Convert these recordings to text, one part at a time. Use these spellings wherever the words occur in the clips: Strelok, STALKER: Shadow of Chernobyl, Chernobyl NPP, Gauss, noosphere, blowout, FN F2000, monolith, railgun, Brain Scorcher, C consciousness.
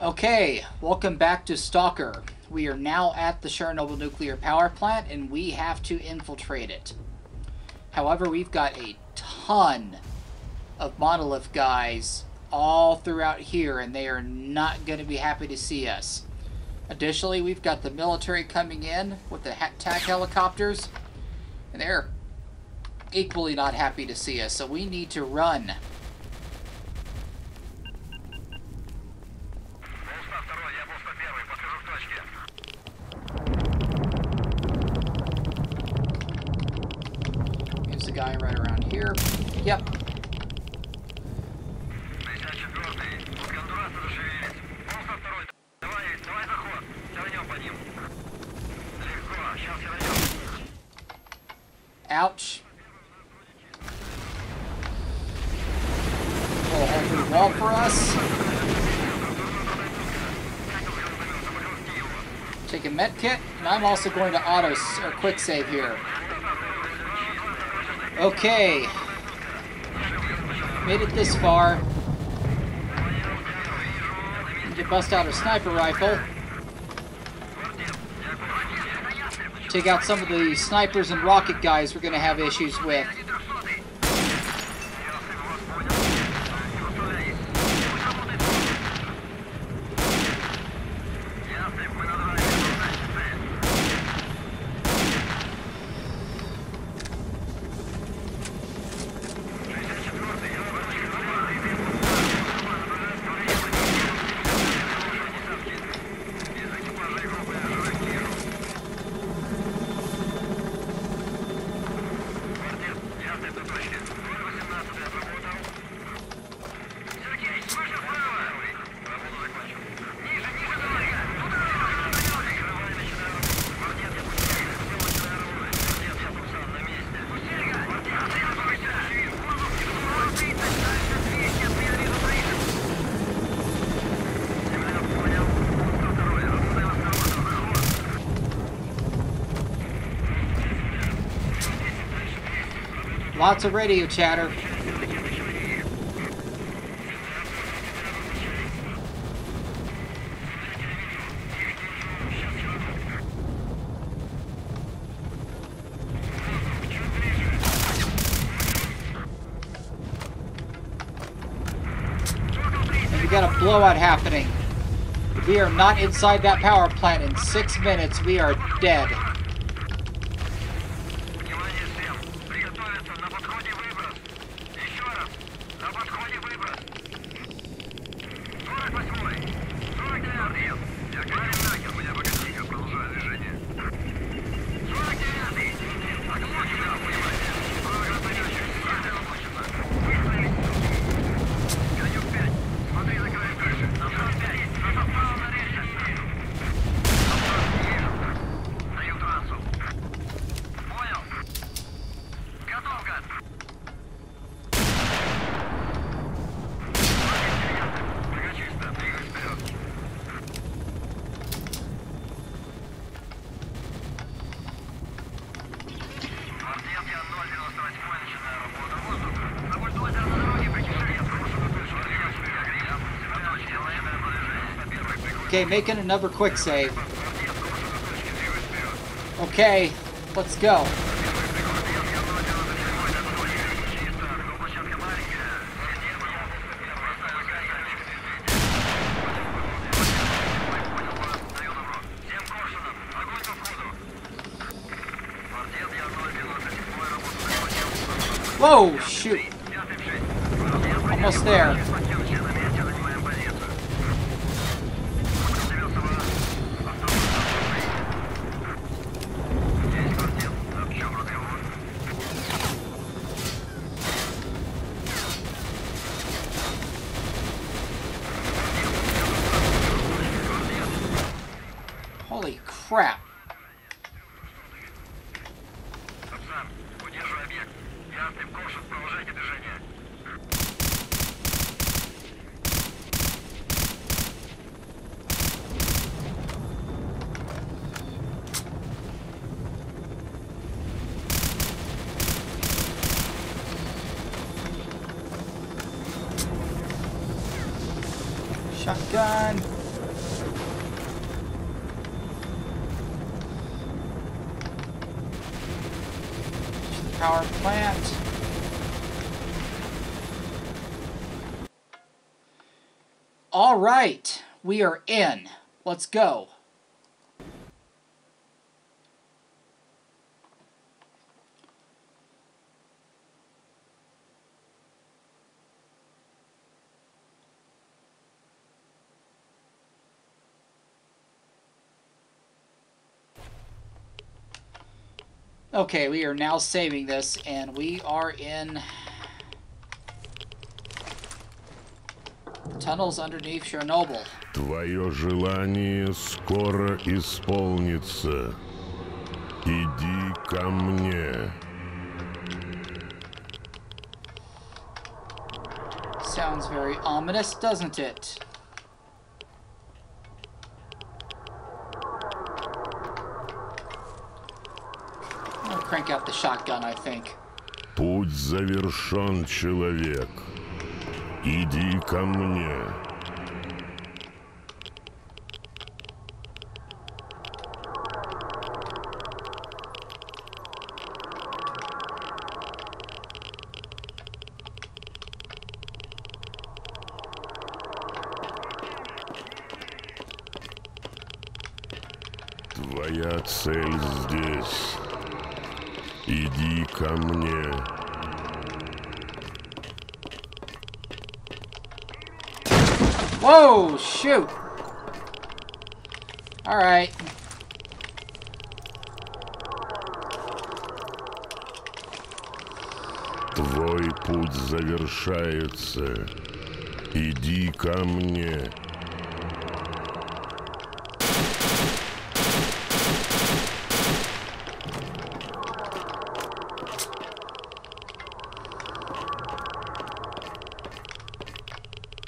Okay, welcome back to Stalker. We are now at the Chernobyl nuclear power plant and we have to infiltrate it. However, we've got a ton of monolith guys all throughout here and they are not going to be happy to see us. Additionally, we've got the military coming in with the attack helicopters and they're equally not happy to see us, so we need to run. Guy right around here. Yep. Ouch. Pull a hole through the wall for us. Take a med kit, and I'm also going to auto or quick save here. Okay, made it this far. Need to bust out a sniper rifle. Take out some of the snipers and rocket guys we're going to have issues with. Lots of radio chatter. And we got a blowout happening. If we are not inside that power plant in 6 minutes, we are dead. Okay, making another quick save. Okay, let's go. Whoa, shoot. Almost there. Holy crap. Shotgun. power plant. All right, we are in. Let's go. Okay, we are now saving this, and we are in tunnels underneath Chernobyl. Твое желание скоро исполнится. Иди ко мне. Sounds very ominous, doesn't it? Crank out the shotgun, I think. Путь завершен, человек. Иди ко мне. Твоя цель здесь. Иди ко мне. Whoa, shoot. All right. Твой путь завершается. Иди ко мне.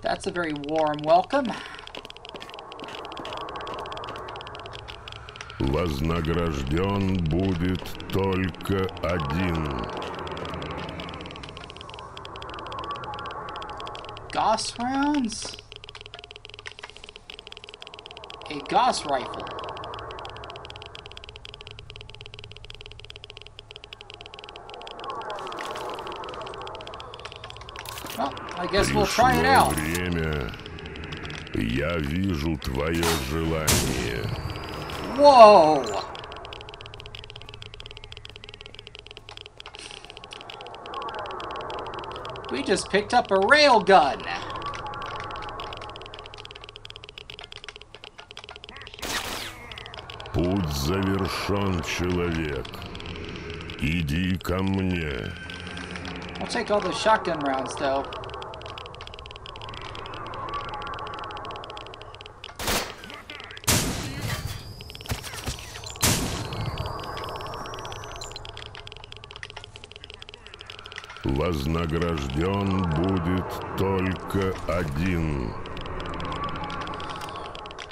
That's a very warm welcome. Вознагражден будет только один. Gauss rounds? A Gauss rifle. I guess we'll try it out. Я вижу твое желание. Whoa! We just picked up a railgun. Путь завершен, человек. Иди ко мне. I'll take all the shotgun rounds, though. Вознагражден будет только один.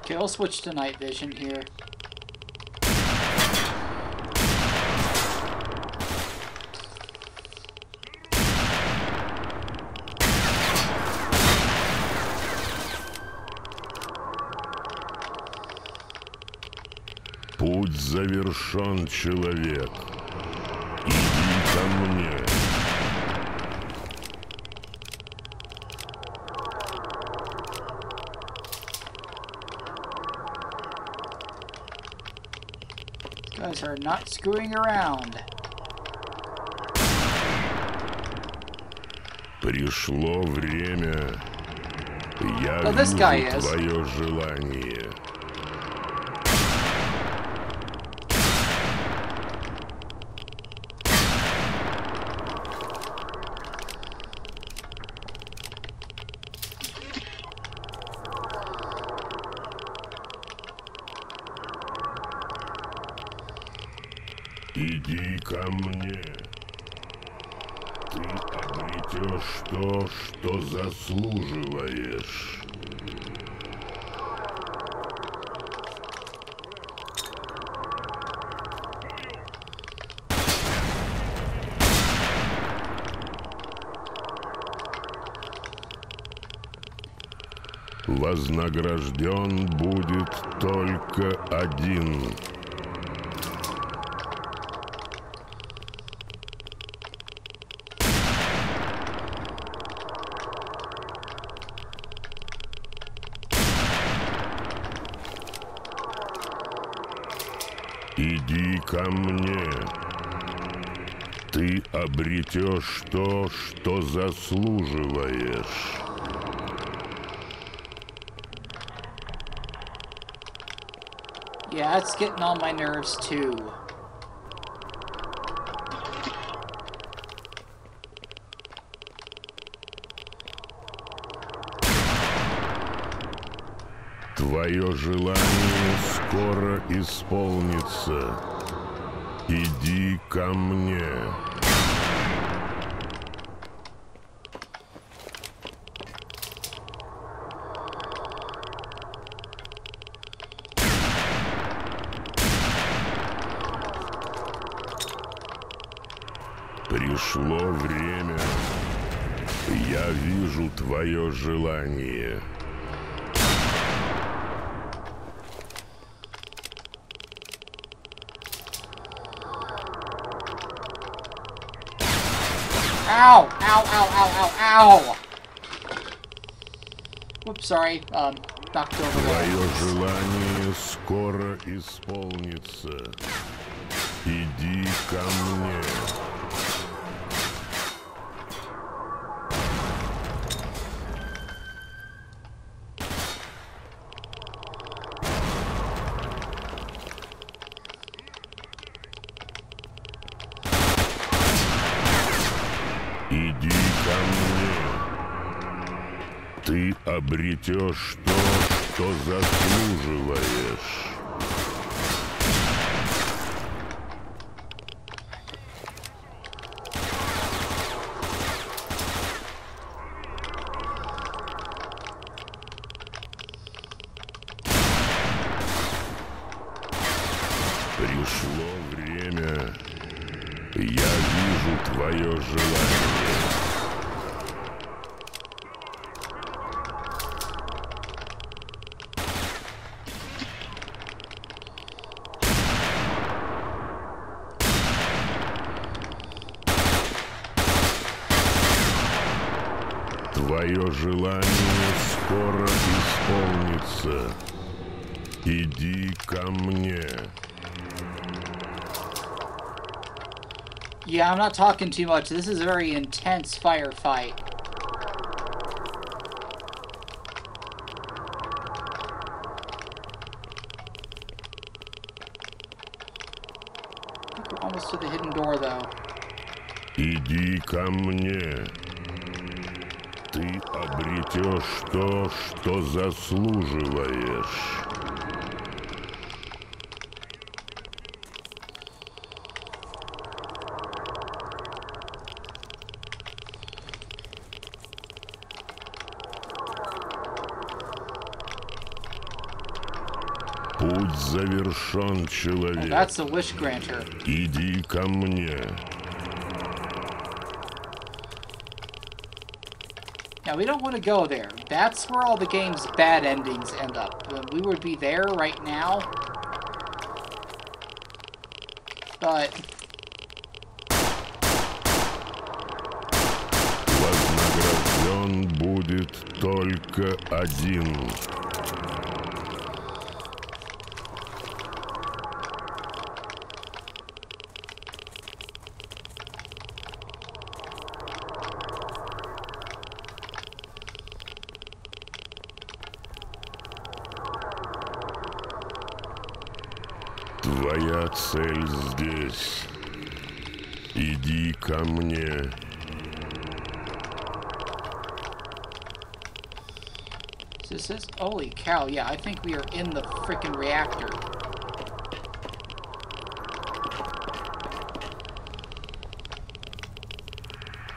Okay, I'll switch to night vision here. Путь завершен, человек. Иди ко мне. Guys are not screwing around. Пришло время. Я вижу твое желание. Иди ко мне. Ты обретешь то, что заслуживаешь. Вознагражден будет только один. Иди ко мне. Ты обретешь то, что заслуживаешь. Yeah, it's getting on my nerves too. Твое желание скоро исполнится. Иди ко мне. Пришло время. Я вижу твое желание. Ow! Ow! Ow! Ow! Ow! Ow! Whoops, sorry. Knocked over the Твое желание скоро исполнится. Иди ко мне. Ты обретешь то, что заслуживаешь. Пришло время. Я вижу твое желание. Твое желание скоро исполнится. Иди ко мне. Yeah, I'm not talking too much. This is a very intense firefight. I think we're almost to the hidden door, though. Иди ко мне. Ты обретешь то, что заслуживаешь. Путь завершен, человек. That's a wish granter. Иди ко мне. Now, we don't want to go there. That's where all the game's bad endings end up. We would be there right now. But... Вознагражден будет только один. Твоя цель здесь. Иди ко мне. This is holy cow. Yeah, I think we are in the frickin' reactor.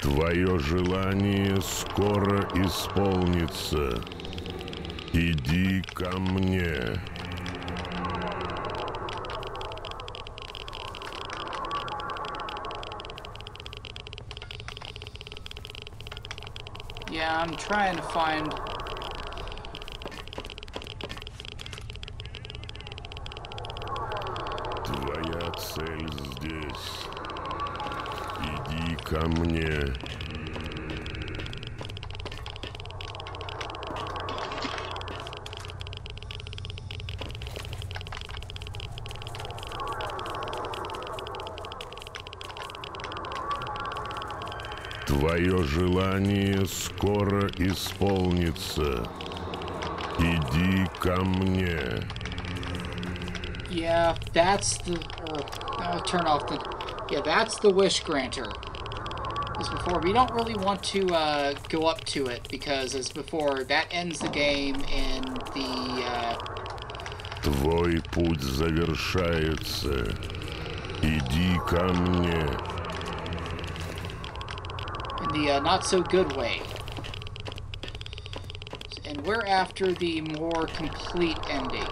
Твое желание скоро исполнится. Иди ко мне. Yeah, I'm trying to find... Твоя цель здесь. Иди ко мне. Твое желание скоро исполнится. Иди ко мне. Yeah, that's the... I'll turn off the... Yeah, that's the wish granter. As before, we don't really want to go up to it, because as before, that ends the game in the... Твой путь завершается. Иди ко мне. In the not-so-good way. And we're after the more complete ending.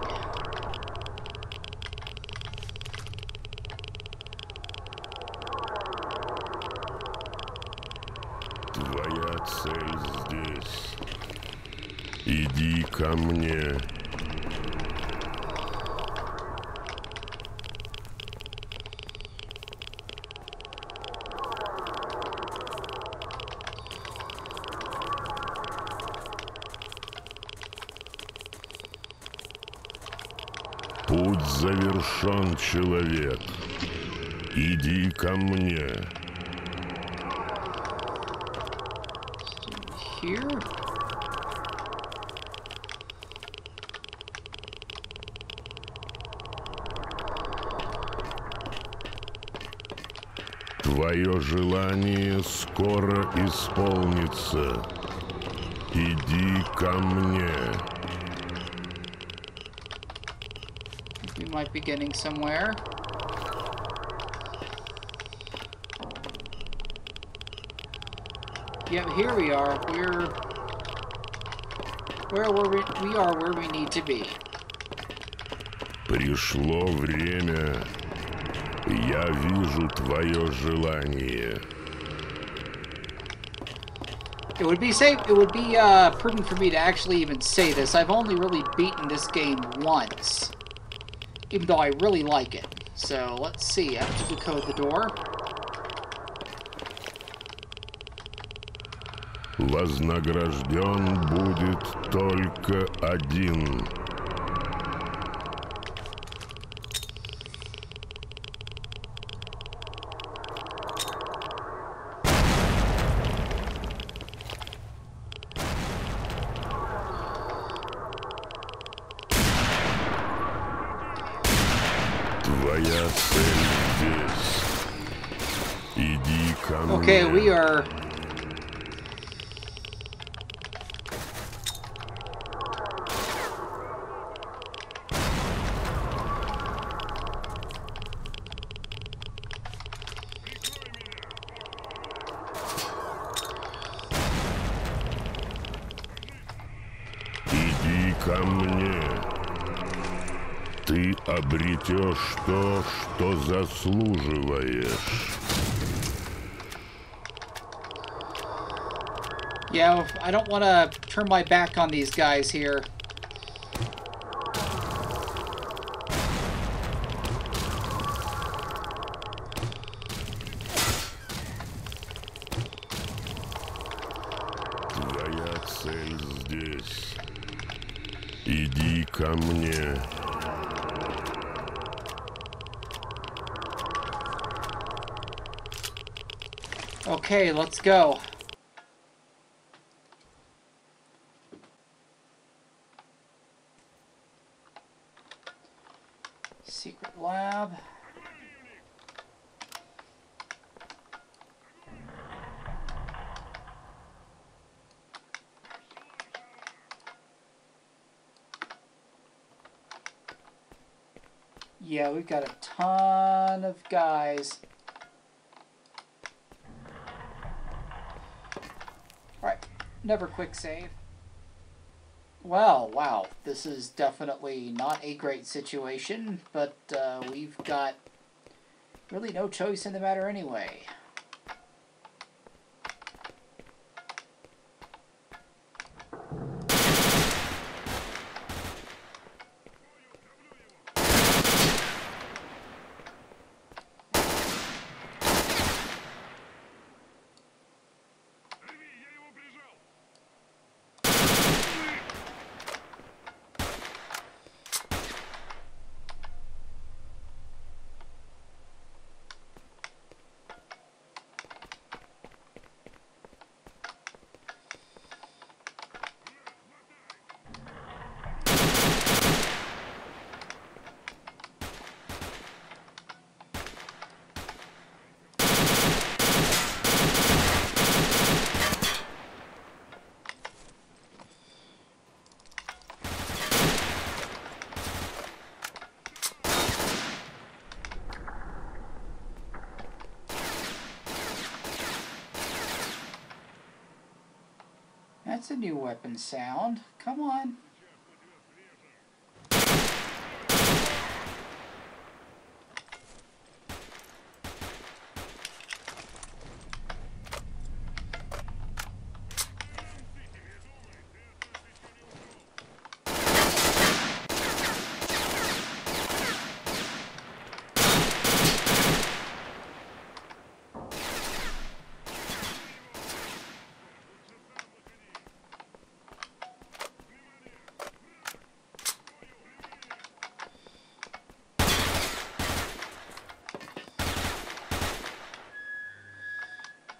Твоя цель здесь. Иди ко мне. Путь завершен, человек. Иди ко мне. Here? Твое желание скоро исполнится. Иди ко мне. We might be getting somewhere. Yep, here we are. We are where we need to be. Пришло время. Я вижу твое желание. It would be safe. It would be prudent for me to actually even say this. I've only really beaten this game once, even though I really like it. So let's see. I have to decode the door. Вознагражден будет только один. Твоя цель здесь. Иди ко мне. Okay, we are... Ты обретешь то, что заслуживаешь. Yeah, I don't want to turn my back on these guys here. Твоя цель здесь. Иди ко мне. Okay, let's go. Secret lab. Yeah, we've got a ton of guys. Never quick save. Well, wow, this is definitely not a great situation, but we've got really no choice in the matter anyway. That's a new weapon sound. Come on.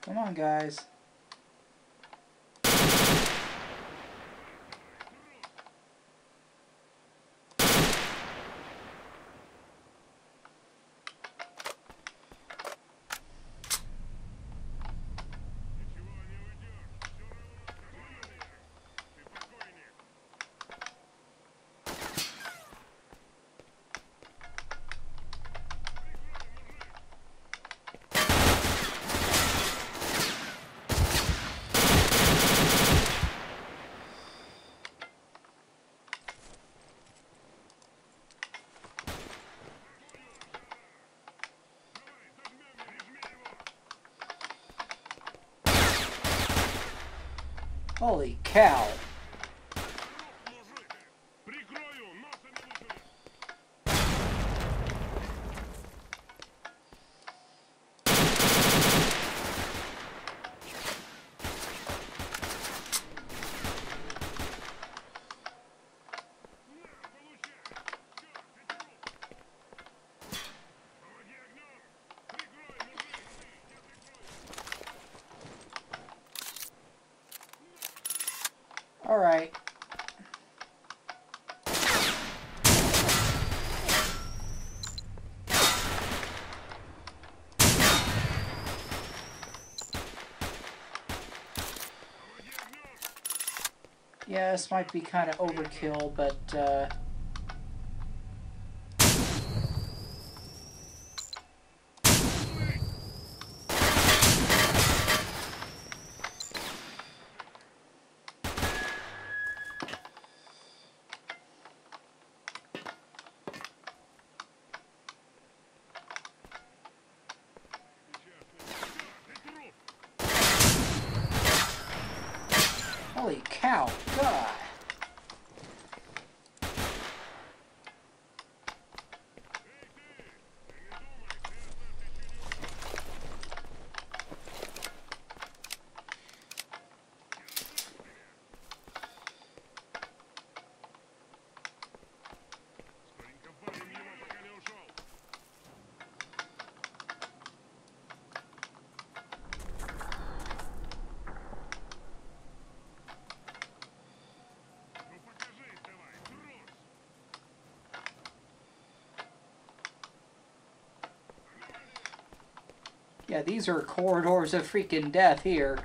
Come on, guys. Holy cow. All right. Yeah, this might be kind of overkill, but holy cow, God. Yeah, these are corridors of freaking death here.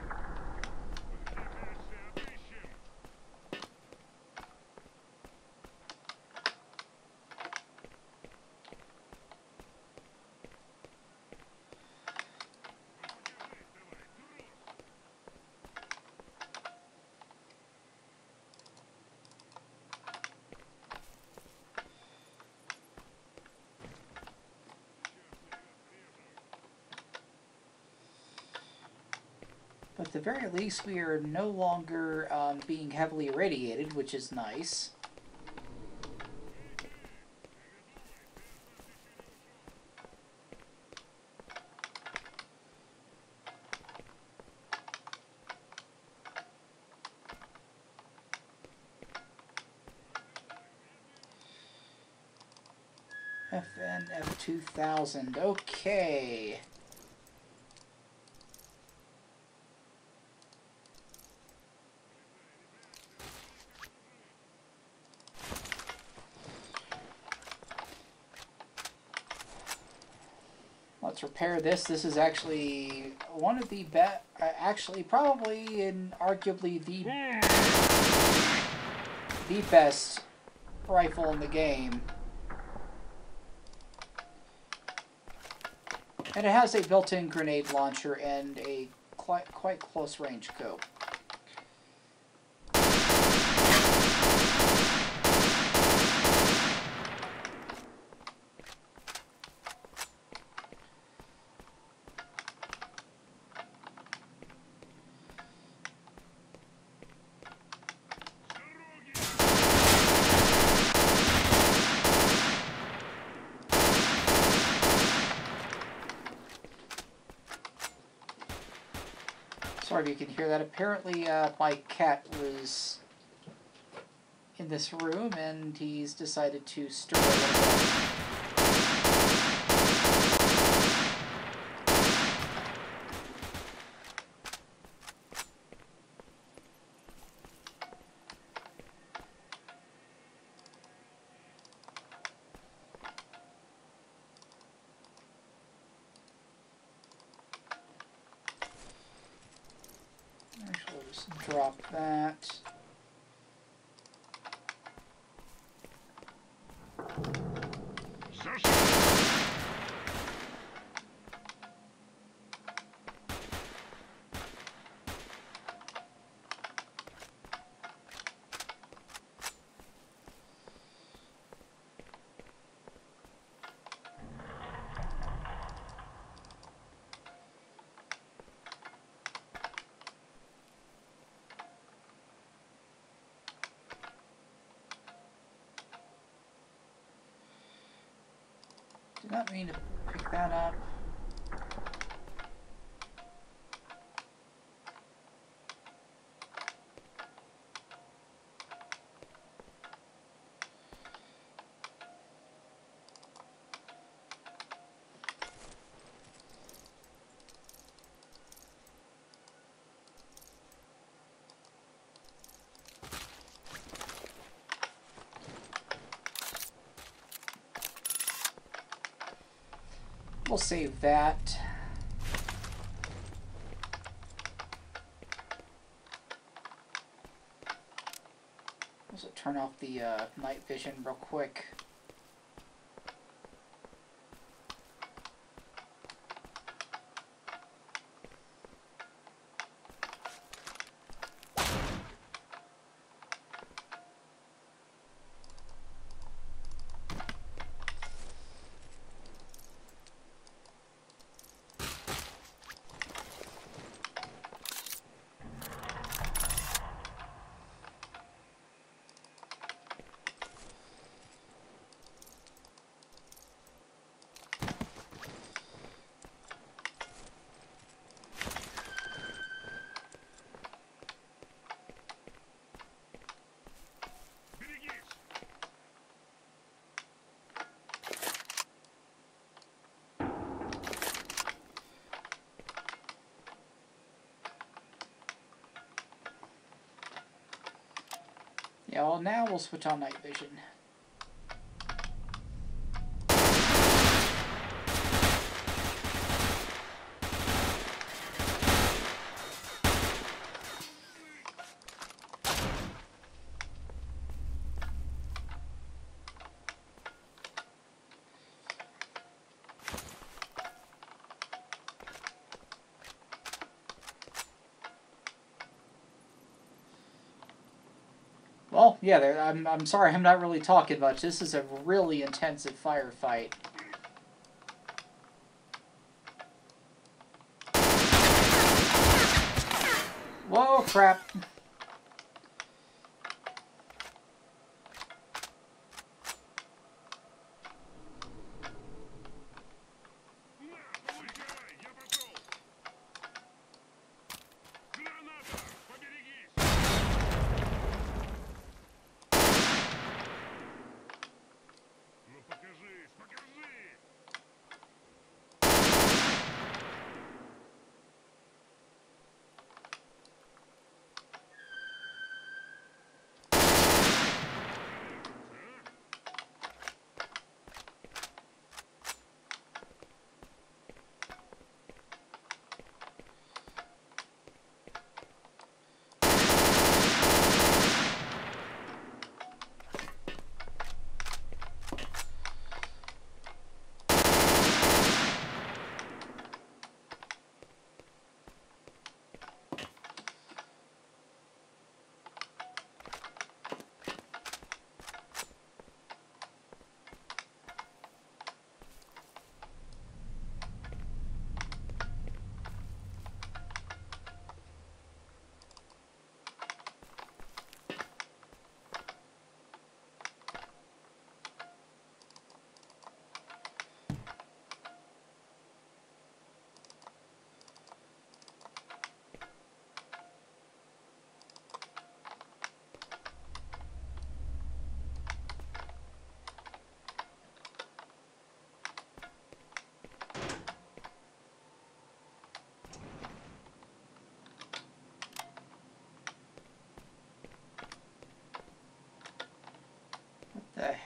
But at the very least, we are no longer being heavily irradiated, which is nice. FN F2000, okay. Let's repair this. This is actually one of the best, actually probably and arguably the best rifle in the game. And it has a built-in grenade launcher and a quite close range scope. sorry if you can hear that. Apparently my cat was in this room and he's decided to stir it. Drop that. Did not mean to pick that up. We'll save that. Also turn off the night vision real quick. Yeah, well, now we'll switch on night vision. Well, yeah, there, I'm sorry, I'm not really talking much. This is a really intensive firefight. Whoa, crap.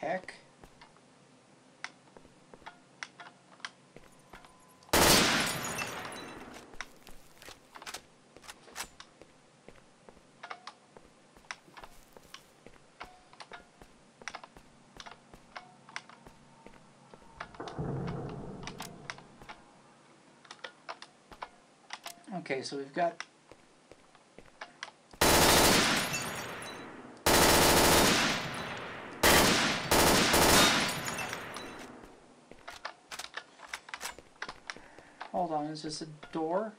heck? Okay, so we've got hold on, is this a door?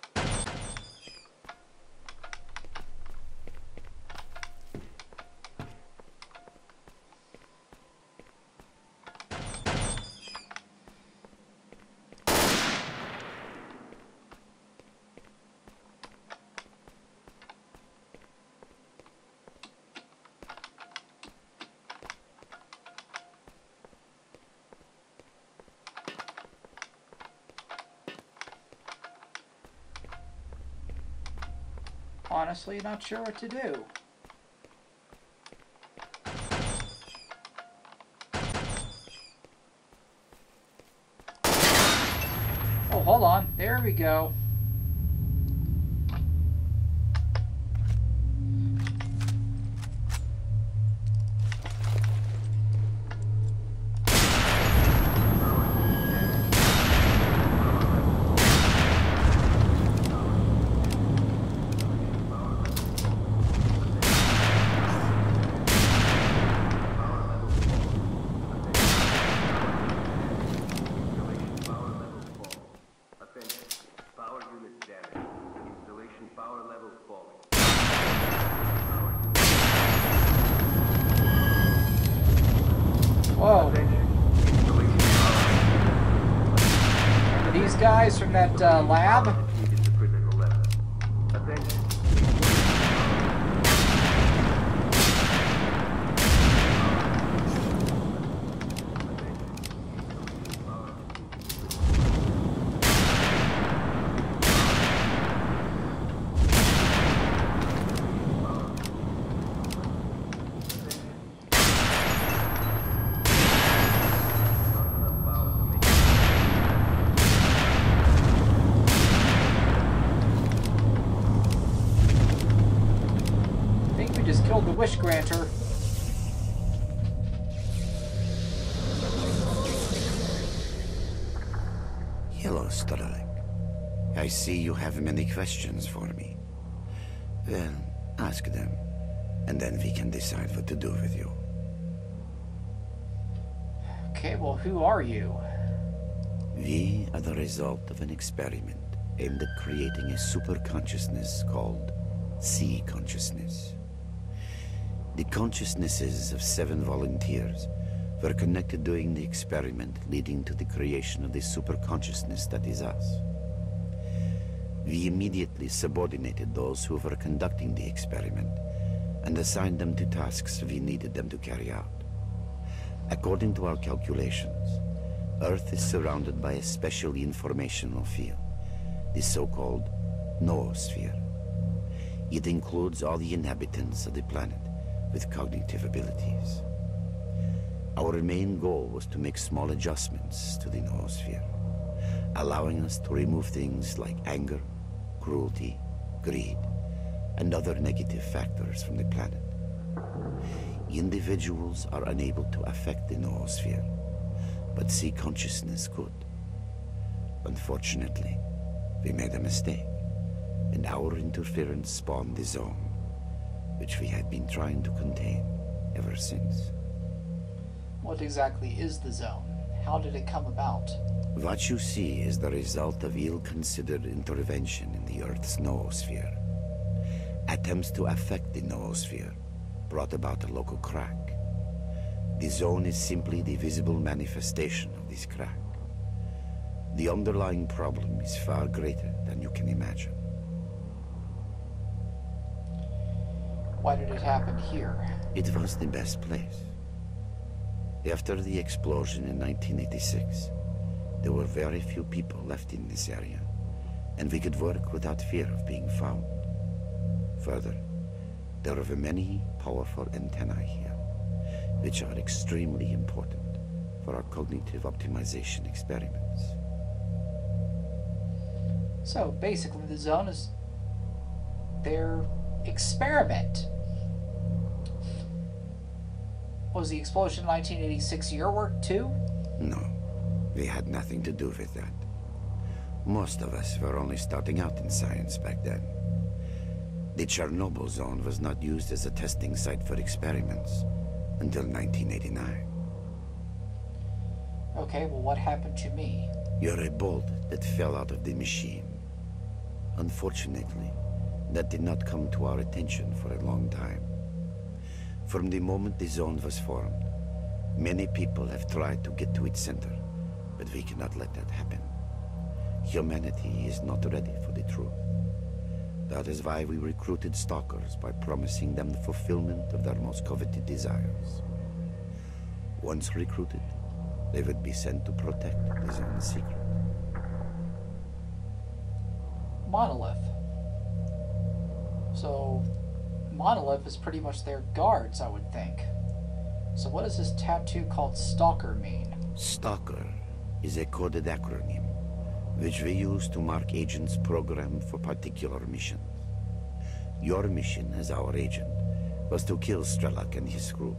Honestly, not sure what to do. Oh, hold on. There we go. From that lab. Wish granter. Hello, Strelok. I see you have many questions for me. Well, ask them, and then we can decide what to do with you. Okay, well, who are you? We are the result of an experiment aimed at creating a super consciousness called C consciousness. The consciousnesses of 7 volunteers were connected during the experiment, leading to the creation of the superconsciousness that is us. We immediately subordinated those who were conducting the experiment and assigned them to tasks we needed them to carry out. According to our calculations, Earth is surrounded by a special informational field, the so-called noosphere. It includes all the inhabitants of the planet with cognitive abilities. Our main goal was to make small adjustments to the noosphere, allowing us to remove things like anger, cruelty, greed, and other negative factors from the planet. Individuals are unable to affect the noosphere, but C consciousness could. Unfortunately, we made a mistake, and our interference spawned the zone, which we had been trying to contain ever since. What exactly is the zone? How did it come about? What you see is the result of ill-considered intervention in the Earth's noosphere. Attempts to affect the noosphere brought about a local crack. The zone is simply the visible manifestation of this crack. The underlying problem is far greater than you can imagine. Why did it happen here? It was the best place. After the explosion in 1986, there were very few people left in this area, and we could work without fear of being found. Further, there were many powerful antennae here, which are extremely important for our cognitive optimization experiments. So basically the zone is their experiment. Was the explosion in 1986 your work too? No, we had nothing to do with that. Most of us were only starting out in science back then. The Chernobyl zone was not used as a testing site for experiments until 1989. Okay, well what happened to me? You're a bolt that fell out of the machine. Unfortunately, that did not come to our attention for a long time. From the moment the zone was formed, many people have tried to get to its center, but we cannot let that happen. Humanity is not ready for the truth. That is why we recruited stalkers by promising them the fulfillment of their most coveted desires. Once recruited, they would be sent to protect the zone's secret. Monolith. So, Monolith is pretty much their guards, I would think. So what does this tattoo called Stalker mean? Stalker is a coded acronym, which we use to mark agents programmed for particular missions. Your mission as our agent was to kill Strelok and his group.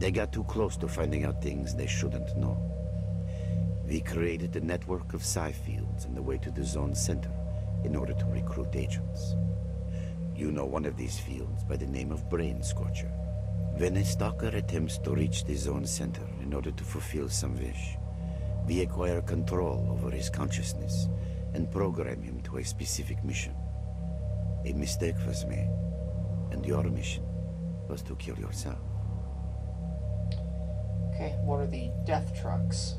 They got too close to finding out things they shouldn't know. We created a network of psi fields on the way to the zone's center in order to recruit agents. You know one of these fields by the name of Brain Scorcher. When a stalker attempts to reach the zone's center in order to fulfill some wish, we acquire control over his consciousness and program him to a specific mission. A mistake was made, and your mission was to kill yourself. Okay, what are the death trucks?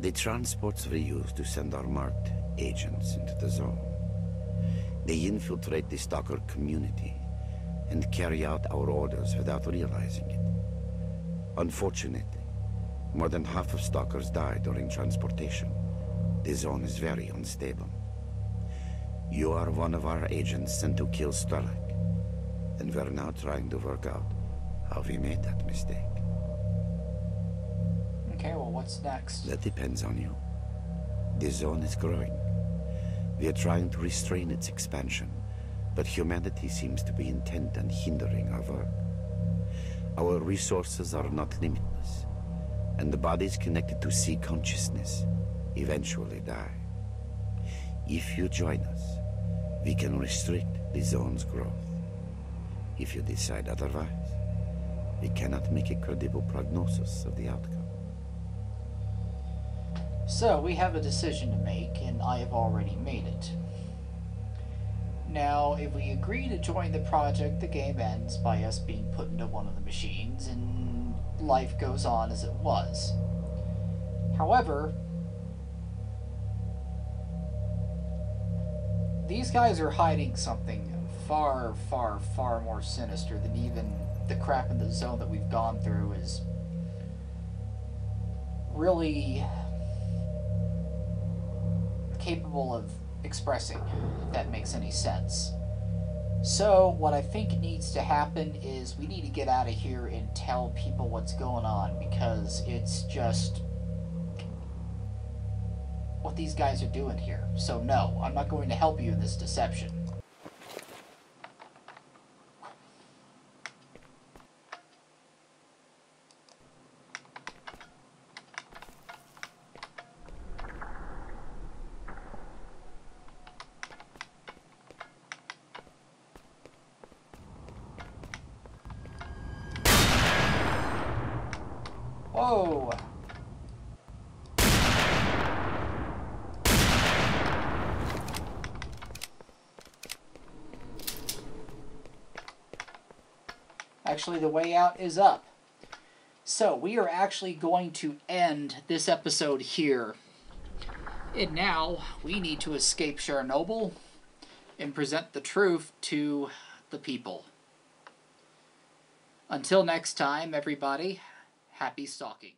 The transports we use to send our marked agents into the zone. They infiltrate the stalker community and carry out our orders without realizing it. Unfortunately, more than half of stalkers die during transportation. The zone is very unstable. You are one of our agents sent to kill Strelok, and we're now trying to work out how we made that mistake. Okay, well what's next? That depends on you. The zone is growing. We are trying to restrain its expansion, but humanity seems to be intent on hindering our work. Our resources are not limitless, and the bodies connected to C consciousness eventually die. If you join us, we can restrict the zone's growth. If you decide otherwise, we cannot make a credible prognosis of the outcome. So we have a decision to make, and I have already made it. Now, if we agree to join the project, the game ends by us being put into one of the machines, and life goes on as it was. However, these guys are hiding something far, far, far more sinister than even the crap in the zone that we've gone through is really capable of expressing, if that makes any sense. So what I think needs to happen is we need to get out of here and tell people what's going on, because it's just what these guys are doing here. So no, I'm not going to help you in this deception. Whoa! Actually, the way out is up. So, we are actually going to end this episode here. And now, we need to escape Chernobyl and present the truth to the people. Until next time, everybody. Happy stalking.